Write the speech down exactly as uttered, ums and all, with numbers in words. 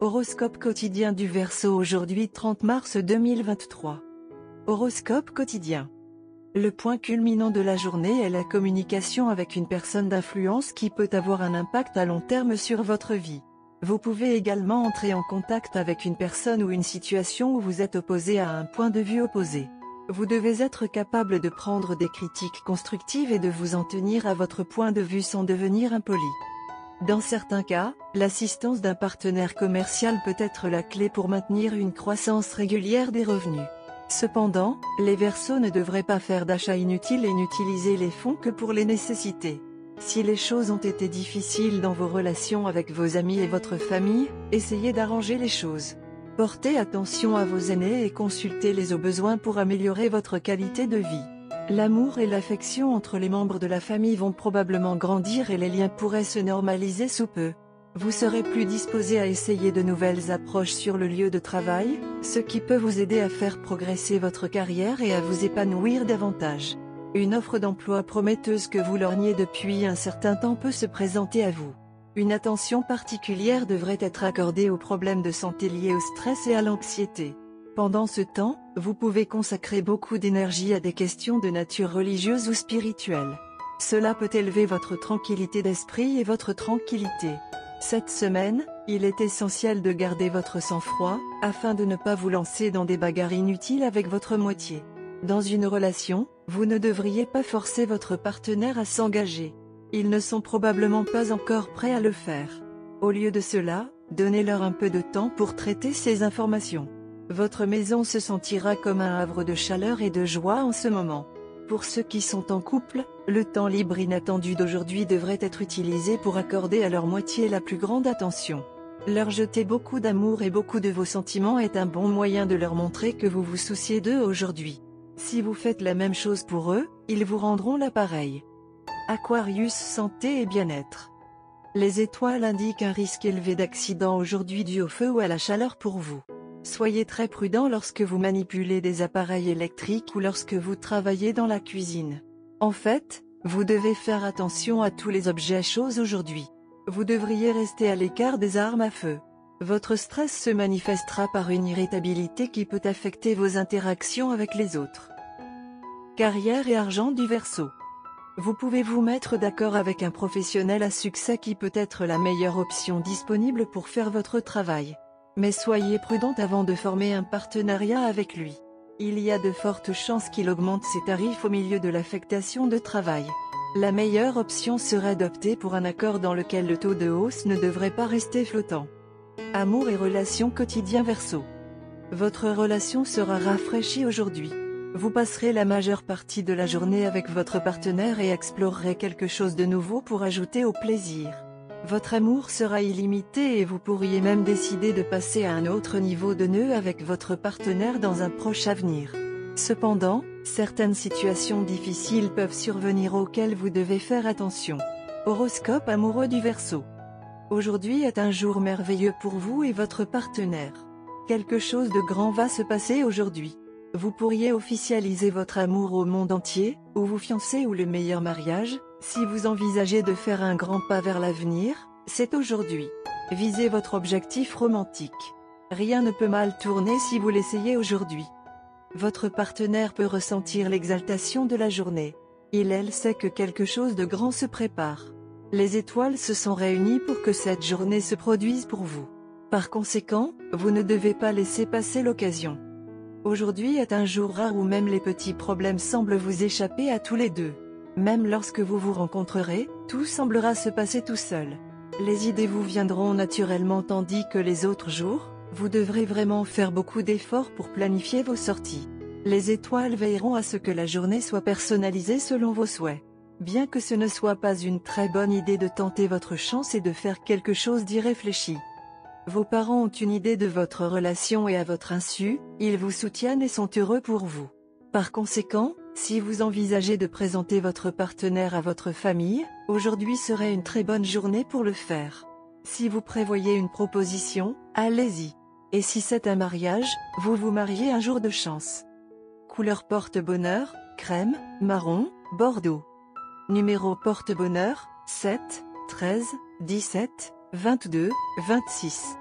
Horoscope quotidien du Verseau aujourd'hui trente mars deux mille vingt-trois. Horoscope quotidien. Le point culminant de la journée est la communication avec une personne d'influence qui peut avoir un impact à long terme sur votre vie. Vous pouvez également entrer en contact avec une personne ou une situation où vous êtes opposé à un point de vue opposé. Vous devez être capable de prendre des critiques constructives et de vous en tenir à votre point de vue sans devenir impoli. Dans certains cas, l'assistance d'un partenaire commercial peut être la clé pour maintenir une croissance régulière des revenus. Cependant, les Verseaux ne devraient pas faire d'achats inutiles et n'utiliser les fonds que pour les nécessités. Si les choses ont été difficiles dans vos relations avec vos amis et votre famille, essayez d'arranger les choses. Portez attention à vos aînés et consultez-les au besoin pour améliorer votre qualité de vie. L'amour et l'affection entre les membres de la famille vont probablement grandir et les liens pourraient se normaliser sous peu. Vous serez plus disposé à essayer de nouvelles approches sur le lieu de travail, ce qui peut vous aider à faire progresser votre carrière et à vous épanouir davantage. Une offre d'emploi prometteuse que vous lorgniez depuis un certain temps peut se présenter à vous. Une attention particulière devrait être accordée aux problèmes de santé liés au stress et à l'anxiété. Pendant ce temps, vous pouvez consacrer beaucoup d'énergie à des questions de nature religieuse ou spirituelle. Cela peut élever votre tranquillité d'esprit et votre tranquillité. Cette semaine, il est essentiel de garder votre sang-froid, afin de ne pas vous lancer dans des bagarres inutiles avec votre moitié. Dans une relation, vous ne devriez pas forcer votre partenaire à s'engager. Ils ne sont probablement pas encore prêts à le faire. Au lieu de cela, donnez-leur un peu de temps pour traiter ces informations. Votre maison se sentira comme un havre de chaleur et de joie en ce moment. Pour ceux qui sont en couple, le temps libre inattendu d'aujourd'hui devrait être utilisé pour accorder à leur moitié la plus grande attention. Leur jeter beaucoup d'amour et beaucoup de vos sentiments est un bon moyen de leur montrer que vous vous souciez d'eux aujourd'hui. Si vous faites la même chose pour eux, ils vous rendront l'appareil. Aquarius santé et bien-être. Les étoiles indiquent un risque élevé d'accident aujourd'hui dû au feu ou à la chaleur pour vous. Soyez très prudent lorsque vous manipulez des appareils électriques ou lorsque vous travaillez dans la cuisine. En fait, vous devez faire attention à tous les objets chauds aujourd'hui. Vous devriez rester à l'écart des armes à feu. Votre stress se manifestera par une irritabilité qui peut affecter vos interactions avec les autres. Carrière et argent du Verseau. Vous pouvez vous mettre d'accord avec un professionnel à succès qui peut être la meilleure option disponible pour faire votre travail. Mais soyez prudente avant de former un partenariat avec lui. Il y a de fortes chances qu'il augmente ses tarifs au milieu de l'affectation de travail. La meilleure option serait d'opter pour un accord dans lequel le taux de hausse ne devrait pas rester flottant. Amour et relations quotidien Verseau. Votre relation sera rafraîchie aujourd'hui. Vous passerez la majeure partie de la journée avec votre partenaire et explorerez quelque chose de nouveau pour ajouter au plaisir. Votre amour sera illimité et vous pourriez même décider de passer à un autre niveau de nœud avec votre partenaire dans un proche avenir. Cependant, certaines situations difficiles peuvent survenir auxquelles vous devez faire attention. Horoscope amoureux du Verseau. Aujourd'hui est un jour merveilleux pour vous et votre partenaire. Quelque chose de grand va se passer aujourd'hui. Vous pourriez officialiser votre amour au monde entier, ou vous fiancer ou le meilleur mariage. Si vous envisagez de faire un grand pas vers l'avenir, c'est aujourd'hui. Visez votre objectif romantique. Rien ne peut mal tourner si vous l'essayez aujourd'hui. Votre partenaire peut ressentir l'exaltation de la journée. Il, elle sait que quelque chose de grand se prépare. Les étoiles se sont réunies pour que cette journée se produise pour vous. Par conséquent, vous ne devez pas laisser passer l'occasion. Aujourd'hui est un jour rare où même les petits problèmes semblent vous échapper à tous les deux. Même lorsque vous vous rencontrerez, tout semblera se passer tout seul. Les idées vous viendront naturellement tandis que les autres jours, vous devrez vraiment faire beaucoup d'efforts pour planifier vos sorties. Les étoiles veilleront à ce que la journée soit personnalisée selon vos souhaits. Bien que ce ne soit pas une très bonne idée de tenter votre chance et de faire quelque chose d'irréfléchi. Vos parents ont une idée de votre relation et à votre insu, ils vous soutiennent et sont heureux pour vous. Par conséquent, si vous envisagez de présenter votre partenaire à votre famille, aujourd'hui serait une très bonne journée pour le faire. Si vous prévoyez une proposition, allez-y. Et si c'est un mariage, vous vous mariez un jour de chance. Couleur porte-bonheur, crème, marron, bordeaux. Numéro porte-bonheur, sept, treize, dix-sept, vingt-deux, vingt-six.